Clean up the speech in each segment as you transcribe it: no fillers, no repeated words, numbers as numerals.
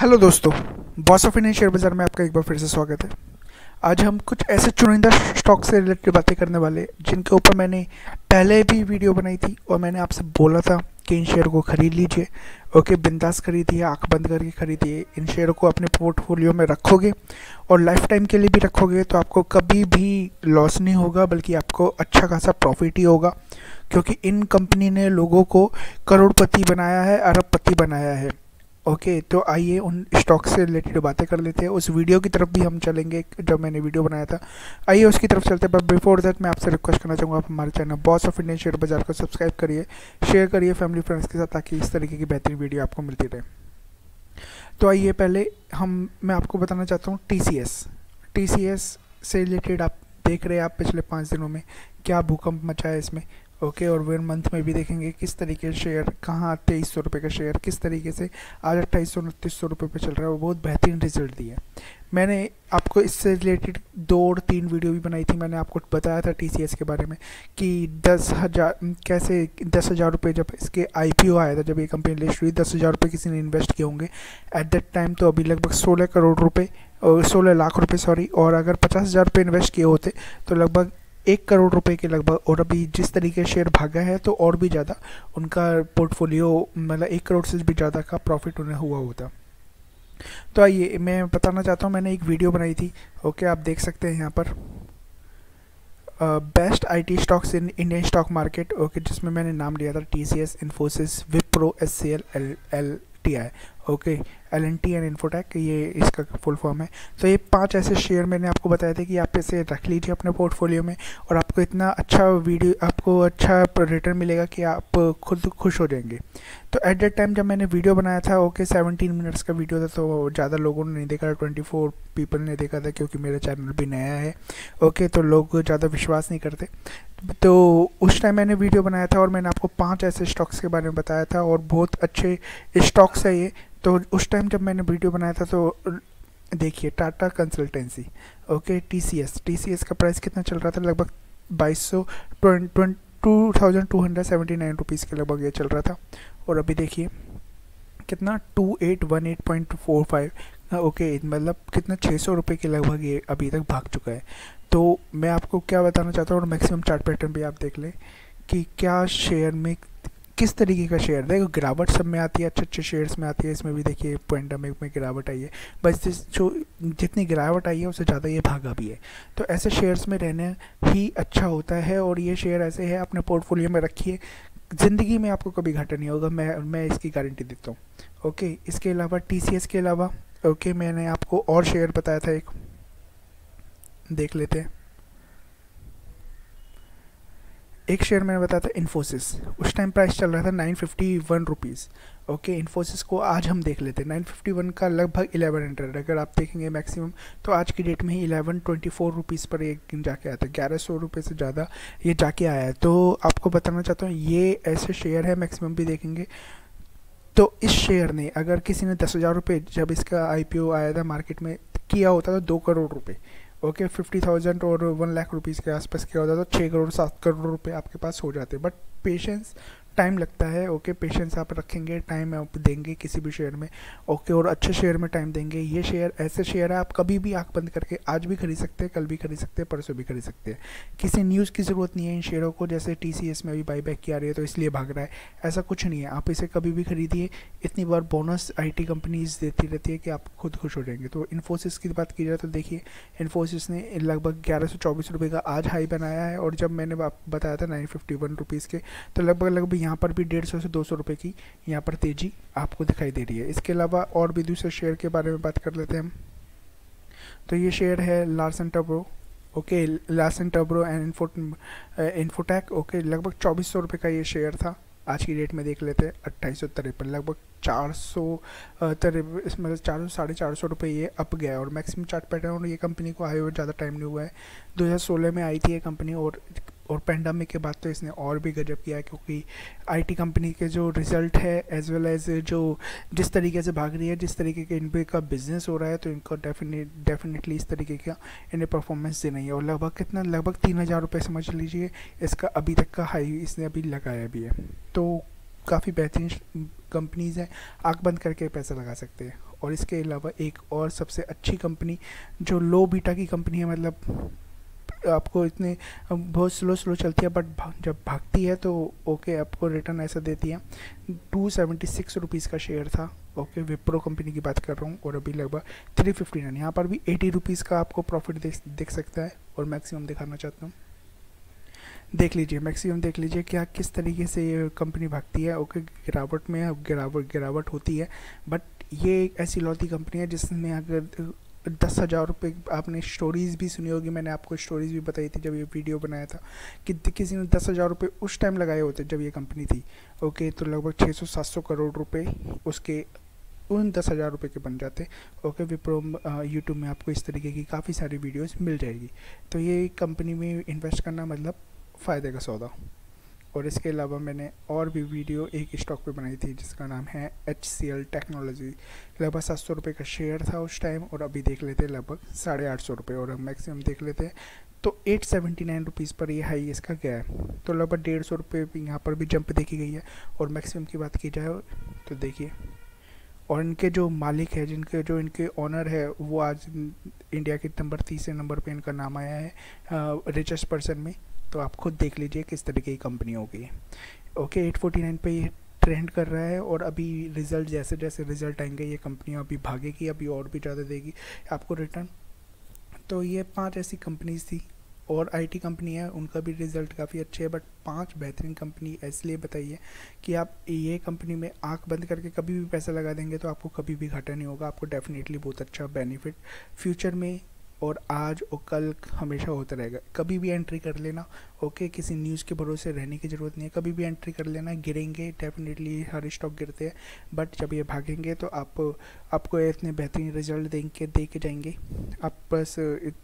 Hello दोस्तों, boss of Indian share बाज़ार में आपका एक बार फिर से स्वागत है। आज हम कुछ ऐसे चुनिंदा स्टॉक से रिलेटेड बातें करने वाले हैं जिनके ऊपर मैंने पहले भी वीडियो बनाई थी और मैंने आपसे बोला था कि इन शेयर को खरीद लीजिए। ओके, बिंदास खरीदिए, आंख बंद करके खरीदिए। इन शेयर को अपने पोर्टफोलियो में रखोगे और लाइफ टाइम के लिए भी रखोगे तो आपको कभी भी लॉस नहीं होगा, बल्कि आपको अच्छा खासा प्रॉफिट ही होगा, क्योंकि इन कंपनी ने लोगों को करोड़पति बनाया है, अरबपति बनाया है। ओके, तो आइए उन स्टॉक से रिलेटेड बातें कर लेते हैं। उस वीडियो की तरफ भी हम चलेंगे जब मैंने वीडियो बनाया था, आइए उसकी तरफ चलते हैं। बट बिफोर दैट मैं आपसे रिक्वेस्ट करना चाहूँगा, आप हमारे channel boss of Indian share बाज़ार को सब्सक्राइब करिए, शेयर करिए फैमिली फ्रेंड्स के साथ, ताकि इस तरीके की बेहतरीन वीडियो आपको मिलती रहे। तो आइए पहले मैं आपको बताना चाहता हूँ टी सी एस से रिलेटेड। आप देख रहे हैं आप पिछले 5 दिनों में क्या भूकंप मचा है इसमें। ओके, और वन मंथ में भी देखेंगे किस तरीके से शेयर, कहाँ 2300 रुपये का शेयर किस तरीके से आज 2800-2900 रुपये पर चल रहा है। वो बहुत बेहतरीन रिजल्ट दिया। मैंने आपको इससे रिलेटेड 2 और 3 वीडियो भी बनाई थी। मैंने आपको बताया था टीसीएस के बारे में कि 10,000 रुपये जब इसके आईपीओ आया था, जब ये कंपनी लिस्ट हुई, 10,000 रुपये किसी ने इन्वेस्ट किए होंगे एट दैट टाइम। तो अभी लगभग 16 करोड़ रुपये और 16 लाख रुपये सॉरी, और अगर 50,000 रुपये इन्वेस्ट किए होते तो लगभग 1 करोड़ रुपए के लगभग। और अभी जिस तरीके शेयर भागा है तो और भी ज़्यादा उनका पोर्टफोलियो, मतलब 1 करोड़ से भी ज़्यादा का प्रॉफिट उन्हें हुआ होता। तो आइए मैं बताना चाहता हूँ, मैंने एक वीडियो बनाई थी। ओके, आप देख सकते हैं यहाँ पर best IT stocks in Indian stock market. Okay, जिसमें मैंने नाम लिया था TCS, Infosys, Wipro, HCL, LTI। Okay, LNT and Infotech, ये इसका फुल फॉर्म है। तो ये 5 ऐसे शेयर मैंने आपको बताया था कि आप इसे रख लीजिए अपने पोर्टफोलियो में और आपको इतना अच्छा आपको अच्छा रिटर्न मिलेगा कि आप खुद खुश हो जाएंगे। तो एट दैट टाइम जब मैंने वीडियो बनाया था, ओके 17 मिनट्स का वीडियो था, तो ज़्यादा लोगों ने नहीं देखा, 24 पीपल ने देखा था, क्योंकि मेरा चैनल भी नया है। ओके, तो लोग ज़्यादा विश्वास नहीं करते। तो उस टाइम मैंने वीडियो बनाया था और मैंने आपको 5 ऐसे स्टॉक्स के बारे में बताया था और बहुत अच्छे स्टॉक्स है ये। तो उस टाइम जब मैंने वीडियो बनाया था तो देखिए टाटा कंसल्टेंसी, ओके टीसीएस का प्राइस कितना चल रहा था, लगभग 2279 रुपीज़ के लगभग ये चल रहा था। और अभी देखिए कितना 2818.45, ओके मतलब कितना 600 रुपये के लगभग ये अभी तक भाग चुका है। तो मैं आपको क्या बताना चाहता हूँ, और मैक्सिमम चार्ट पैटर्न भी आप देख लें कि क्या शेयर में किस तरीके का शेयर। देखो गिरावट सब में आती है, अच्छे अच्छे शेयर्स में आती है, इसमें भी देखिए पैंडमिक में गिरावट आई है, बस जो जितनी गिरावट आई है उससे ज़्यादा ये भागा भी है। तो ऐसे शेयर्स में रहने ही अच्छा होता है और ये शेयर ऐसे है, अपने पोर्टफोलियो में रखिए, ज़िंदगी में आपको कभी घाटा नहीं होगा, मैं इसकी गारंटी देता हूँ। ओके, इसके अलावा टीसीएस के अलावा ओके मैंने आपको और शेयर बताया था, एक देख लेते हैं। एक शेयर मैंने बताया था इन्फोसिस, उस टाइम प्राइस चल रहा था 951 रुपीज़। ओके, इन्फोसिस को आज हम देख लेते हैं 951 का लगभग 1100, अगर आप देखेंगे मैक्सिमम तो आज की डेट में ही 1124 रुपीज़ पर ये जाके आया था, 1100 रुपये से ज़्यादा ये जाके आया है। तो आपको बताना चाहता हूँ ये ऐसे शेयर है, मैक्सिमम भी देखेंगे तो इस शेयर ने, अगर किसी ने 10,000 रुपये जब इसका IPO आया था मार्केट में किया होता तो 2 करोड़ रुपये, ओके 50,000 और 1 लाख रुपीज़ के आसपास किया होता तो 6 करोड़ 7 करोड़ रुपए आपके पास हो जाते। बट पेशेंस, टाइम लगता है। ओके, पेशेंस आप रखेंगे, टाइम आप देंगे किसी भी शेयर में। ओके, और अच्छे शेयर में टाइम देंगे। ये शेयर ऐसे शेयर है आप कभी भी आंख बंद करके आज भी खरीद सकते हैं, कल भी खरीद सकते हैं, परसों भी खरीद सकते हैं। किसी न्यूज़ की ज़रूरत नहीं है इन शेयरों को, जैसे टीसीएस में अभी बाईबैक की आ रही है तो इसलिए भाग रहा है, ऐसा कुछ नहीं है। आप इसे कभी भी खरीदिए, इतनी बार बोनस IT कंपनीज देती रहती है कि आप खुद खुश हो जाएंगे। तो इन्फोसिस की बात की जाए तो देखिए इन्फोसिस ने लगभग 1124 रुपये का आज हाई बनाया है, और जब मैंने बताया था 951 रुपीज़ के, तो लगभग यहाँ पर भी 150 से 200 रुपये की यहाँ पर तेज़ी आपको दिखाई दे रही है। इसके अलावा और भी दूसरे शेयर के बारे में बात कर लेते हैं हम। तो ये शेयर है Larsen Toubro, okay Larsen Toubro and Infotech. Okay, लगभग 2400 रुपये का ये शेयर था, आज की डेट में देख लेते हैं 2853, लगभग 400 इसमें 400-450 रुपये ये अप गया है। और मैक्सिमम चार्ट पैटर्न, और ये कंपनी को आए हुए ज़्यादा टाइम नहीं हुआ है, 2016 में आई थी ये कंपनी, और पैंडमिक के बाद तो इसने और भी गजब किया है, क्योंकि IT कंपनी के जो रिज़ल्ट है एज़ वेल एज़ जो जिस तरीके से भाग रही है, जिस तरीके के इन का बिज़नेस हो रहा है, तो इनको डेफिनेटली इस तरीके का इन्हें परफॉर्मेंस देना ही है। और लगभग कितना, लगभग 3000 रुपये समझ लीजिए इसका अभी तक का हाई इसने अभी लगाया भी है। तो काफ़ी बेहतरीन कंपनीज़ हैं, आँख बंद करके पैसा लगा सकते हैं। और इसके अलावा एक और सबसे अच्छी कंपनी जो लो बीटा की कंपनी है, मतलब आपको इतने बहुत स्लो चलती है, बट जब भागती है तो ओके आपको रिटर्न ऐसा देती है। 276 रुपीज़ का शेयर था, ओके विप्रो कंपनी की बात कर रहा हूँ, और अभी लगभग 359। यहाँ पर भी 80 रुपीज़ का आपको प्रॉफिट दिख सकता है। और मैक्सिमम दिखाना चाहता हूँ, देख लीजिए मैक्सिमम, देख लीजिए क्या किस तरीके से ये कंपनी भागती है। ओके गिरावट में गिरावट होती है, बट ये एक ऐसी लौती कंपनी है जिसमें अगर 10,000 रुपये, आपने स्टोरीज़ भी सुनी होगी, मैंने आपको स्टोरीज़ भी बताई थी जब ये वीडियो बनाया था कि किसी ने 10,000 रुपये उस टाइम लगाए होते जब ये कंपनी थी। ओके तो लगभग 600-700 करोड़ रुपये उसके उन 10,000 रुपये के बन जाते। ओके विप्रो यूट्यूब में आपको इस तरीके की काफ़ी सारी वीडियोस मिल जाएगी। तो ये कंपनी में इन्वेस्ट करना मतलब फ़ायदे का सौदा। और इसके अलावा मैंने और भी वीडियो एक स्टॉक पे बनाई थी जिसका नाम है HCL टेक्नोलॉजी। लगभग 700 रुपये का शेयर था उस टाइम, और अभी देख लेते हैं लगभग 850 रुपये, और हम मैक्सिमम देख लेते हैं तो 879 रुपीज़ पर ये हाई इसका गया है। तो लगभग 150 रुपये यहाँ पर भी जंप देखी गई है। और मैक्सिमम की बात की जाए तो देखिए, और इनके जो मालिक है, जिनके जो इनके ऑनर है, वो आज इंडिया के तीसरे नंबर पर इनका नाम आया है रिचेस्ट पर्सन में। तो आप खुद देख लीजिए किस तरीके की कंपनी होगी। ओके 849 पे ये ट्रेंड कर रहा है, और अभी रिज़ल्ट जैसे जैसे रिज़ल्ट आएंगे ये कंपनी अभी भागेगी, अभी और भी ज़्यादा देगी आपको रिटर्न। तो ये 5 ऐसी कंपनीज थी, और आईटी कंपनी है, उनका भी रिज़ल्ट काफ़ी अच्छे है, बट 5 बेहतरीन कंपनी इसलिए बताइए कि आप ये कंपनी में आंख बंद करके कभी भी पैसा लगा देंगे तो आपको कभी भी घाटा नहीं होगा। आपको डेफिनेटली बहुत अच्छा बेनिफिट फ्यूचर में और आज और कल हमेशा होता रहेगा। कभी भी एंट्री कर लेना, ओके किसी न्यूज़ के भरोसे रहने की ज़रूरत नहीं है। कभी भी एंट्री कर लेना, गिरेंगे डेफिनेटली, हर स्टॉक गिरते हैं, बट जब ये भागेंगे तो आपको इतने बेहतरीन रिजल्ट दे के जाएंगे। आप बस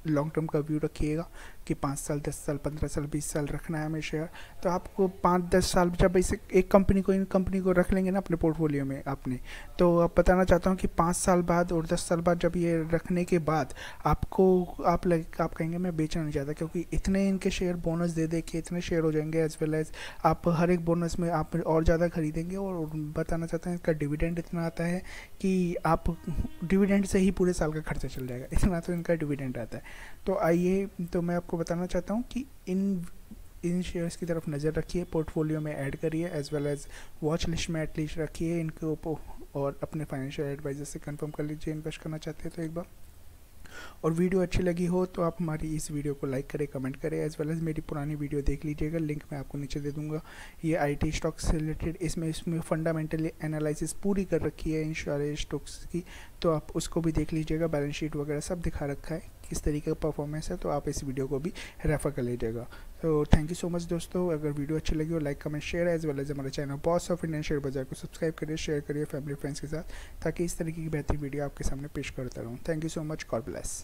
लॉन्ग टर्म का व्यू रखिएगा कि 5 साल, 10 साल, 15 साल, 20 साल रखना है हमें शेयर। तो आपको 5-10 साल जब इस एक कंपनी को रख लेंगे ना अपने पोर्टफोलियो में आपने, तो आप बताना चाहता हूँ कि 5 साल बाद और 10 साल बाद जब ये रखने के बाद आप कहेंगे मैं बेचना नहीं चाहता, क्योंकि इतने इनके शेयर बोनस दे के इतने शेयर हो जाएंगे, एज वेल एज आप हर एक बोनस में आप और ज़्यादा खरीदेंगे। और बताना चाहते हैं इसका डिविडेंड इतना आता है कि आप डिविडेंड से ही पूरे साल का खर्चा चल जाएगा, इतना तो इनका डिविडेंड आता है। तो आइए, तो मैं आपको बताना चाहता हूँ कि इन शेयर्स की तरफ नज़र रखिए, पोर्टफोलियो में ऐड करिए, as well as watch list में एटलीस्ट रखिए इनके और अपने फाइनेंशियल एडवाइजर से कंफर्म कर लीजिए इन्वेस्ट करना चाहते हैं तो एक बार। और वीडियो अच्छी लगी हो तो आप हमारी इस वीडियो को लाइक करें, कमेंट करें, एज वेल एज मेरी पुरानी वीडियो देख लीजिएगा, लिंक मैं आपको नीचे दे दूंगा। ये आईटी स्टॉक्स से रिलेटेड इसमें फंडामेंटली एनालिसिस पूरी कर रखी है इन सारे स्टॉक्स की, तो आप उसको भी देख लीजिएगा। बैलेंस शीट वगैरह सब दिखा रखा है, किस तरीके का परफॉर्मेंस है, तो आप इस वीडियो को भी रेफर कर लीजिएगा। तो थैंक यू सो मच दोस्तों, अगर वीडियो अच्छी लगी हो like, comment, share, as well as हमारे channel boss of Indian share बाजार को सब्सक्राइब करिए, शेयर करिए फैमिली फ्रेंड्स के साथ, ताकि इस तरीके की बेहतरीन वीडियो आपके सामने पेश करता रहूँ। Thank you so much, God bless.